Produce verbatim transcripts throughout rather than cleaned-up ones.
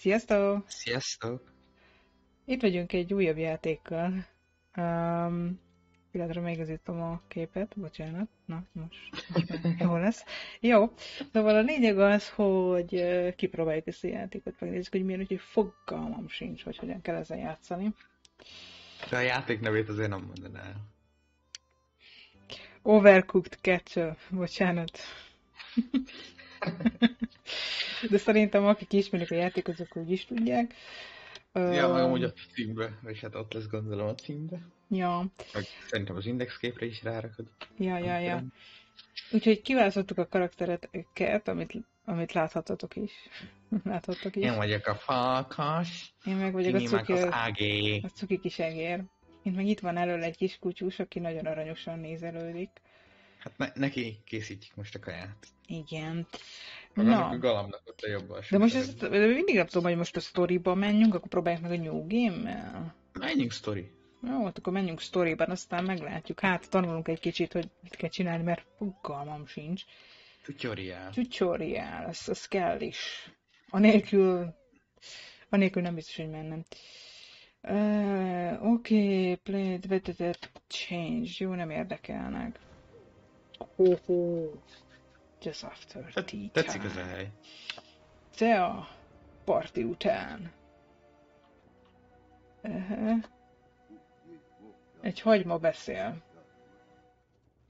Sziasztok! Sziasztok! Itt vagyunk egy újabb játékkal. Um, Pillanatra megazítom a képet, bocsánat. Na, most jó lesz. Jó, szóval a lényeg az, hogy kipróbáljuk ezt a játékot, megnézzük, hogy milyen, úgyhogy fogalmam sincs, hogy hogyan kell ezzel játszani. De a játék nevét azért nem mondanál. Overcooked kettő, bocsánat. De szerintem akik ismerik a játékot, azok úgy is tudják. Ja, meg amúgy a címbe, vagy hát ott lesz gondolom a címbe. Ja. Meg szerintem az indexképre is rárakod. Ja, ja, ja. Tudom. Úgyhogy kiválasztottuk a karaktereket, amit, amit láthatatok is. Láthattok is. Én vagyok a falkas. Én meg vagyok a cuki, az ágé. A cuki kis egér. Én meg itt van elől egy kis kutyus, aki nagyon aranyosan nézelődik. Hát ne, neki készítjük most a kaját. Igen. Magának a galambnak ott a jobb alsó. De most ezt, de mindig nem tudom, hogy most a sztoriba menjünk, akkor próbáljuk meg a new game-mel. Menjünk sztori. Jó, akkor menjünk sztoriban, aztán meglátjuk. Hát tanulunk egy kicsit, hogy mit kell csinálni, mert fogalmam sincs. Tutorial. Tutorial, az, az kell is. Anélkül, anélkül nem biztos, hogy mennem. Uh, Oké, okay, play, vetetett, change. Jó, nem érdekelnek. Ho ho. Just after tea time. Tetszik ez a hely. Te a parti után. Uh-huh. Egy hagyma beszél.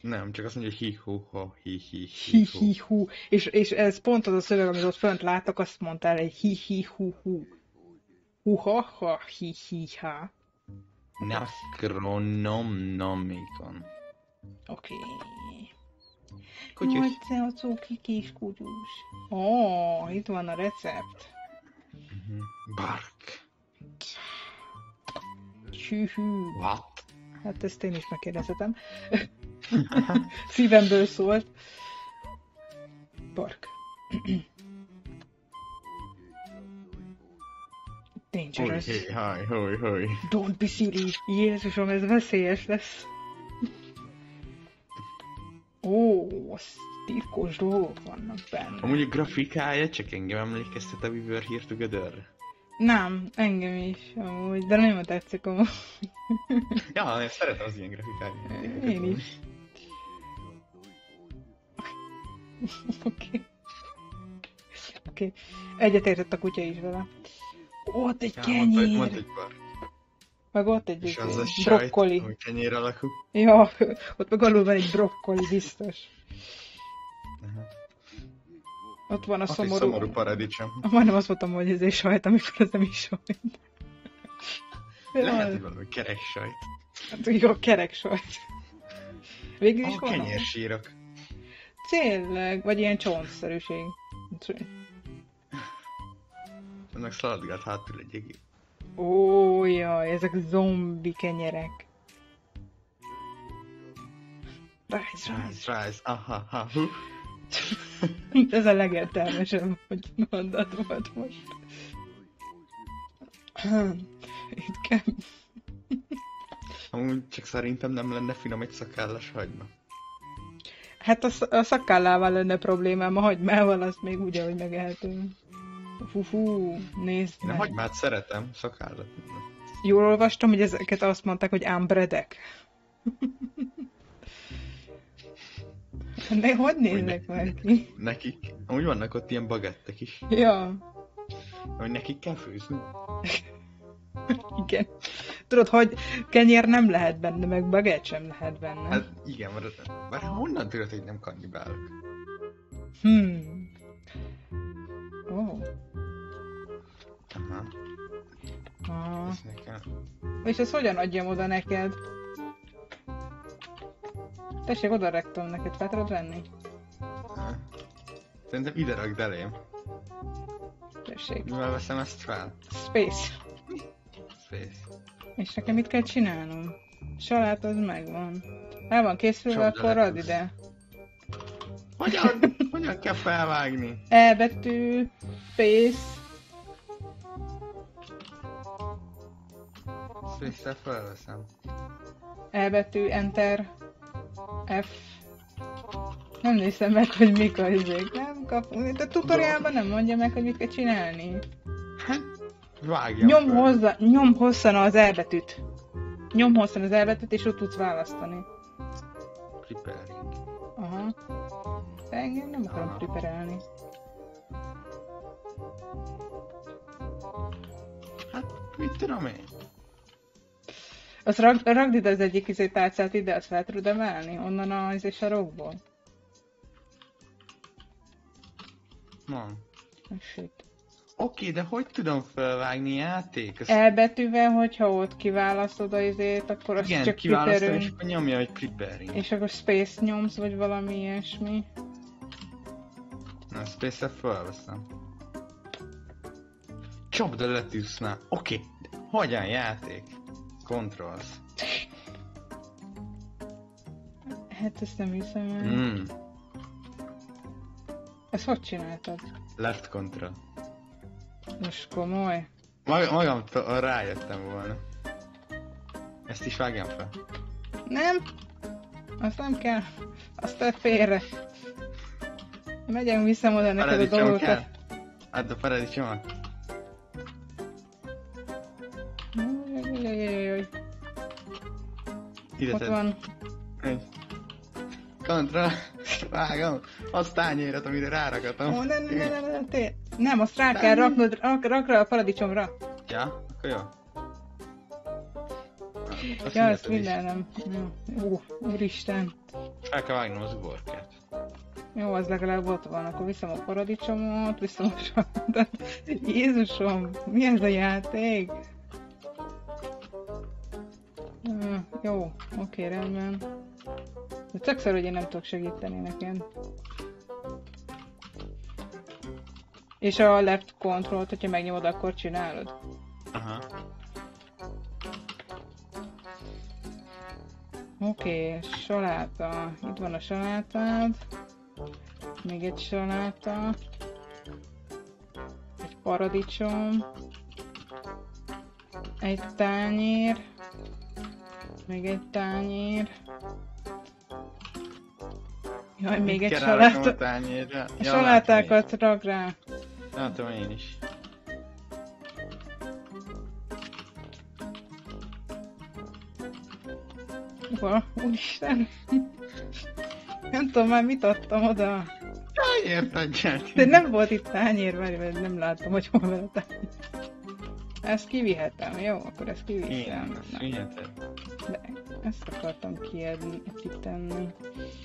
Nem, csak azt mondja, hogy hi-hu-ha, hi-hi-hi-hu. Hi-hi-hu. És, és ez pont az a szöveg, amit ott fönt láttak, azt mondtál, egy hi-hi-hu-hu. Hu-ha-ha, hi-hi-ha. Necronomnomikon. Oké. Okay. Kutyus. Nagy te a cuki kis kutyus. Ó, oh, itt van a recept. Mm-hmm. Bark. Csühű. What? Hát ezt én is megkérdezhetem. Szívemből szólt. Bark. Dangerous. Hoj, hoj, hoj, hoj. Don't be silly. Jézusom, ez veszélyes lesz. Ó, titkos dolgok vannak benne. Amúgy a grafikája csak engem emlékeztet a We Were Here Together. Nem, engem is amúgy, de nagyon tetszik amúgy. Ja, én szeretem az ilyen grafikáját. Én, én is. Oké. Okay. Okay. Egyetértett a kutya is vele. Ott egy ja, kenyér! Mondd egy bark. Meg ott egy, és az egy a brokkoli. Sajt, kenyér alakú. Ja, ott meg alul van egy brokkoli, biztos. Uh-huh. Ott van a ott szomorú... szomorú paradicsom. Majdnem azt mondtam, hogy ez egy sajt, amikor ez nem is sajt. Lehet, hogy valami kerek sajt. Hát jó, kerek sajt. Végül is van. A kenyérsírok. Tényleg, vagy ilyen csontszerűség. Ennek szaladgát hátul egy egész. Ó, jaj, ezek zombi kenyerek. Rise, rise, rise, aha, aha. Ez a legértelmesebb, hogy mondat volt most. Itt kell. Amúgy csak szerintem nem lenne finom egy szakállas hagyma. Hát a, a szakállával lenne problémám, a hagymával azt még úgy, ahogy megehetünk. Fufú, nézd meg. Én a hagymát szeretem, szakállat. Jól olvastam, hogy ezeket azt mondták, hogy ámbredek. De hogy néznek már ki? Nekik. Amúgy vannak ott ilyen bagettek is. Ja. Hogy nekik kell főzni. Igen. Tudod, hogy kenyér nem lehet benne, meg bagett sem lehet benne. Hát igen, mert, mert honnan tudod, hogy nem kannibálok? Hmm. Ó. Oh. Aha. Ah. Ez nekem. És ezt hogyan adjam oda neked? Tessék, oda raktam neked, fel tudod venni? Ha. Szerintem ide rakd elém. Tessék. Mivel veszem ezt fel? Space. Space. És nekem mit kell csinálnom? Salát az megvan. El van készülve, akkor add ide. Hogyan? Hogyan kell felvágni? E betű, space. Space-tel felveszem. E betű, enter. F. Nem nézem meg, hogy mik azok, nem kapunk. A tutorialban nem mondja meg, hogy mit kell csinálni. Hát, vágjam. Nyom, hozzá, nyom hosszan az elbetűt. Nyom hosszan az elbetűt, és ott tudsz választani. Preparing. Aha. De engem nem akarom Aha. preparálni. Hát, mit tudom én? Azt rag, ragd ide az egyik izé tárcát ide, azt fel tudod emelni? Onnan az és a sarokból. Van. Sőt. Oké, de hogy tudom felvágni játék? Ezt... Elbetűvel, hogyha ott kiválasztod az izét, akkor azt igen, csak kiválasztom, és akkor nyomja, hogy preparing. És akkor space nyomsz, vagy valami ilyesmi. Na, space-re felveszem. Csapd a letűsznál. Oké, de hogyan játék? Controls. Hát ezt nem hiszem el. Mm. Ezt hogy csináltad? Left control. Most komoly. Mag magamtól rájöttem volna. Ezt is vágjam fel. Nem. Azt nem kell. Azt te félre. Megyünk vissza oda neked a dolgot. Hát a paradicsomat. Ide ott van. Egy. Kontra. Vágom. Azt tányéret, amire rárakatom. Ó, nem, nem, nem, nem, nem, nem, azt rá nem. kell raknod, rak, rakra a paradicsomra. Ja, akkor jó. Azt ja, azt minden nem. Ó, úristen. Rá kell vágnom az uborkát. Jó, az legalább ott van. Akkor viszem a paradicsomot, viszem a sarkot. Jézusom, mi ez a játék? Jó, oké, rendben. De csak szor, hogy én nem tudok segíteni neked. És a left control-t, hogyha megnyomod, akkor csinálod. Aha. Oké, saláta. Itt van a salátád. Még egy saláta. Egy paradicsom. Egy tányér. Még egy tányér. Jaj, mit még egy saláta. A, ja, a salátákat rak rá. Látom én is. Hova? Úristen. Nem tudom már mit adtam oda. Tányért adják. De nem volt itt tányér, mert nem láttam, hogy hol van a tányér. Ezt kivihetem, jó? Akkor ezt kivihetem. Igen, de ezt akartam kiadni, kitenni.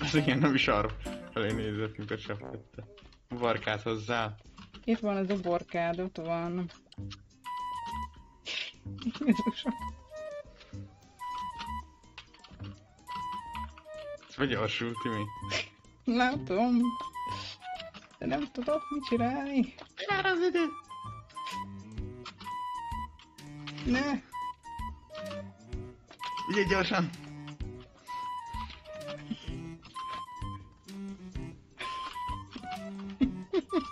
Ez igen, nem is arra felé nézett, mikor sem tette. Uborkát hozzá. Itt van az uborkád, ott van. Jézusom. Ez vagy gyorsul, Timi? Látom. De nem tudok mit csinálni. Már az idő. Ne! Ugye gyorsan!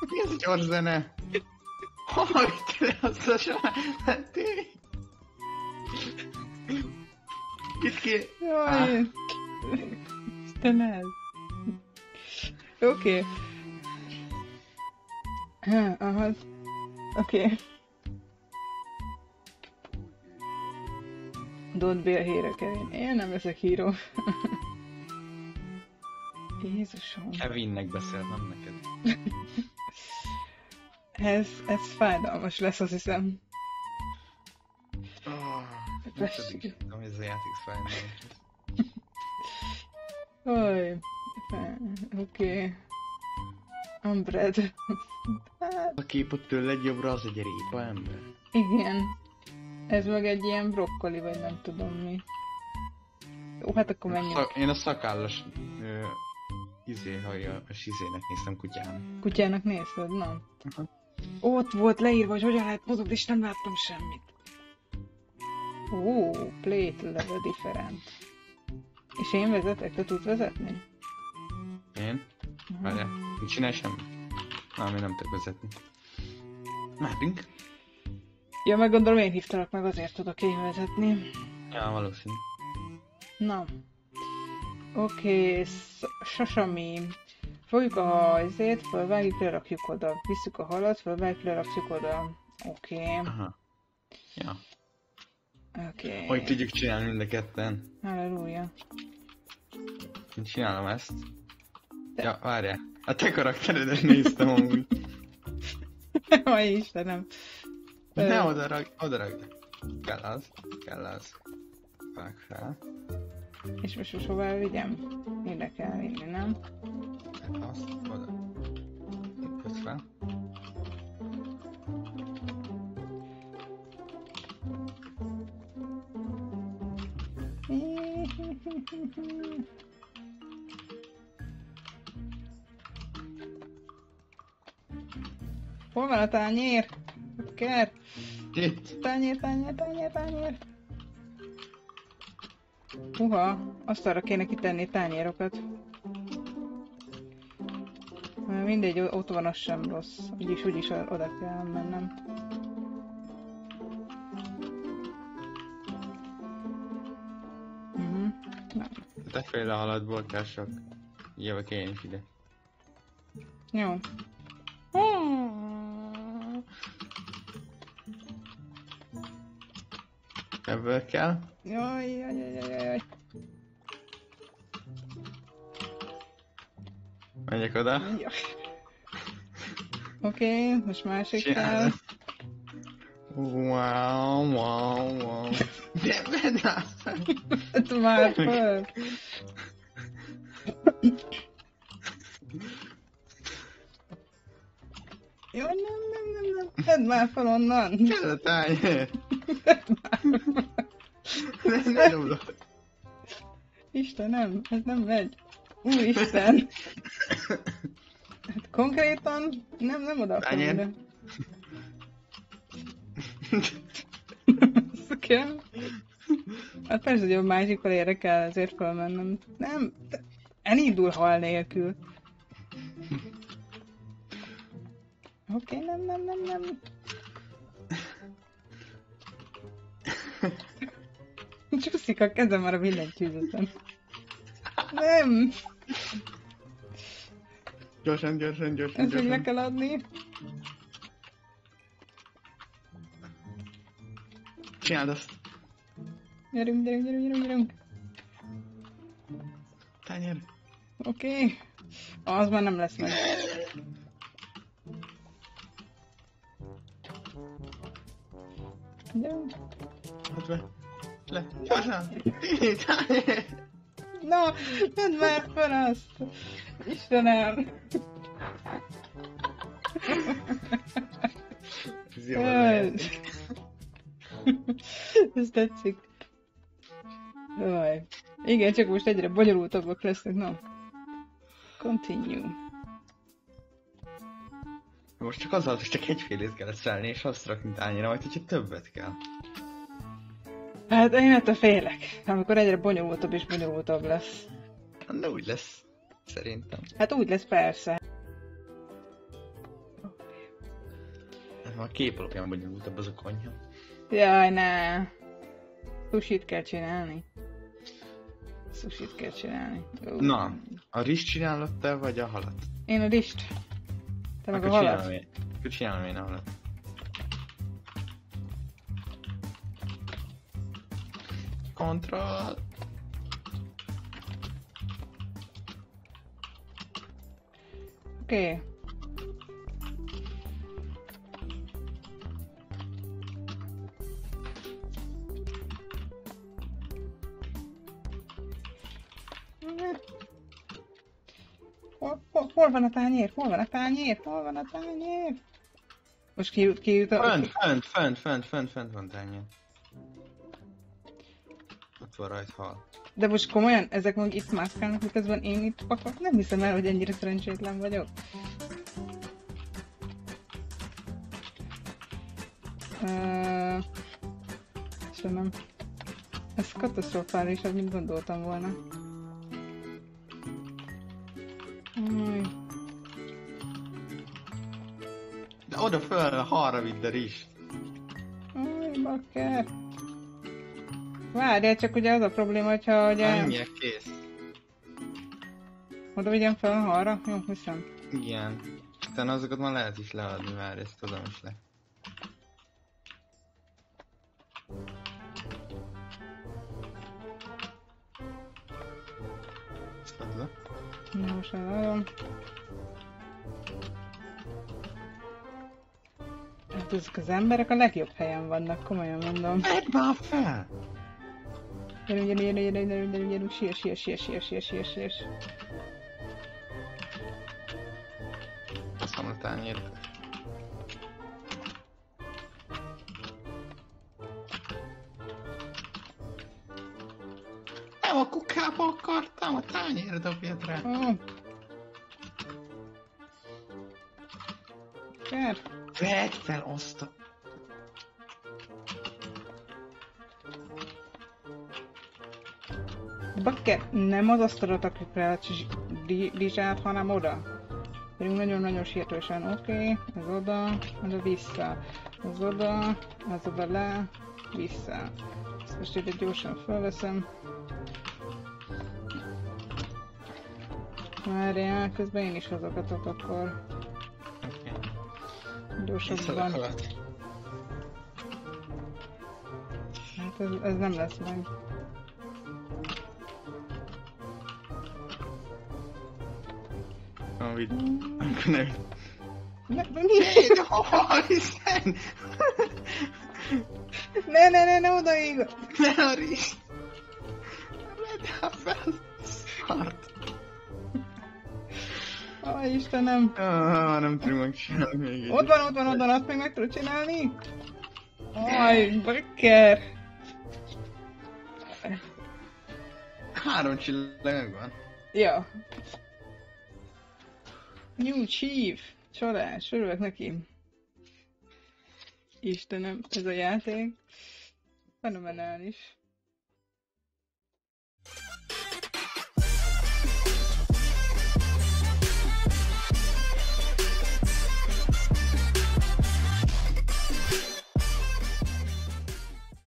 Mi az gyors zene? Hogy te azt a saját tény? Itt ki? Jaj! Istenem! Oké. Ahhoz. Oké. Don't be a hero, Kevin. Én nem leszek hero. Jézusom. Kevinnek beszélnem neked. ez, ez fájdalmas lesz, azt hiszem. Oh, pedig tudom, ez a játék fájdalmas. Oké. Okay. Unbred. A kép ott tőled jobbra az egy répa ember. Igen. Ez meg egy ilyen brokkoli, vagy nem tudom mi. Ó, hát akkor menjünk. Én a szakállas ö, izé hajas izének néztem kutyának. Kutyának nézted? Na. Uh-huh. Ott volt leírva, hogy hogyan lehet mozogni, és nem láttam semmit. Ó, play to level different. És én vezetek, te tudsz vezetni? Én? Uh-huh. Várjál, mit csinál semmit? Na, mi nem tudok vezetni. Mártunk. Ja, meg gondolom én hívtalak meg, azért tudok én vezetni. Ja, valószínű. Na. Oké, okay, sasami. Fogjuk a hajzét, felvágjuk, lerakjuk oda. Visszük a halat, felvágjuk, lerakjuk oda. Oké. Okay. Ja. Oké. Okay. Hogy tudjuk csinálni mind a ketten. Halleluja. Én csinálom ezt. De... Ja, várjál. A te karakteredet néztem amúgy. Ma Istenem. Ne, odaragd, odaragd. Kell az, kell az. Vágd fel. És most most hová vigyem? Mire kell vinni, nem? Hát azt, oda. Itt kösz fel. Hol van a tányér? Ker! Itt! Tányér, tányér, tányér, tányér! Uha, azt arra kéne kitenni tányérokat. Mindegy, ott van, az sem rossz. Úgyis, úgyis oda kell mennem. Uh-huh. Te fél a haladból, kársak. Jövök én is ide. Jó. Ebből kell. Jaj, jaj, jaj, jaj, jaj. Menjek oda. Oké, okay, most másik kell. Wow, wow, wow. De bedásztál! Hát már föl! Jó, nem, nem, nem, nem. Tedd már fel onnan! Kell a tányér! Nem, nem Istenem, ez nem megy. Úristen! Hát konkrétan nem, nem oda akarom ide. Kell? Hát persze, hogy a másikkal érre kell azért fölmennem. Nem, elindul hal nélkül. Oké, okay, nem, nem, nem, nem. Csúszik a kezem már a billentyűzeten. Nem! Gyorsan, gyorsan, gyorsan. Ezt így meg kell adni. Csináld azt. Gyerünk, gyerünk, gyerünk, gyerünk, gyerünk. Tányér. Oké. Okay. Az már nem lesz meg. Gyerünk. Hadd be. Le, gyorsan! Timi, tányér! No, tedd már fel azt! Istenem! Ez jó van. Ez tetszik. Jaj. Igen, csak most egyre bonyolultabbak lesznek, no. Continue. Most csak azzal, hogy csak egyfélét kellett szállni, és azt rakni tányéra, majd hogyha többet kell. Hát én ettől félek, amikor egyre bonyolultabb és bonyolultabb lesz. De úgy lesz, szerintem. Hát úgy lesz, persze. A kép alapján bonyolultabb az a konyha. Jaj, ne! Sushit kell csinálni. Sushit kell csinálni. Ú. Na, a rist csinálod te, vagy a halat? Én a rist. Te meg a halat? Akkor én. Csinálom én a halat. Control. Oké. Okay. Hol, hol, hol van a tányér? Hol van a tányér? Hol van a tányér? Most kijut, kijut a... Fönt, fönt, fönt, fönt, fönt, fönt van tányér. Van rajt hal. De most komolyan, ezek meg itt mászkálnak, miközben én itt pakok? Nem hiszem el, hogy ennyire szerencsétlen vagyok. Uh, Istenem. Ez katasztrofálisabb, mint gondoltam volna. Uj. De oda föl, halra vidd a rist. Uj, bakker. Várjál, csak ugye az a probléma, hogyha ugye... Ennyiek kész. Oda vigyem fel a halra? Jó, hiszem. Igen. Utána azokat már lehet is leadni, várj, ezt tudom is le. Hozzá. Most nagyon. Hát ezek az emberek a legjobb helyen vannak, komolyan mondom. Medd már fel! Gyerünk, gyerünk, gyerünk, gyerünk, gyerünk, gyerünk, sír, sír, sír, sír, sír, sír, sír. Teszem a tányért. Nem a kukába akartam, a tányért dobjad rá. Oh. Gyere! Vedd fel azt a... Bakker, nem az asztalra takarjuk rá a rizsát, hanem oda. Vagyunk nagyon-nagyon sietősen. Oké, okay, ez oda, oda vissza. Az oda, az oda le, vissza. Ezt most ide gyorsan felveszem. Várjál, közben én is hozagatok akkor. Gyorsabban. Hát ez, ez nem lesz meg. Amúgy... Akkor nem... Ne, ne, ne, ne odaig! Ne a rizs! Ne fel! Szart! Aj, Istenem! Ah, nem tudom megcsinálni még. Ott van, ott van, ott van, azt még meg tudod csinálni? Aj, bakker! Három csillag van. Ja. New Chief! Csodás, örülök neki! Istenem, ez a játék. Fenomenál is.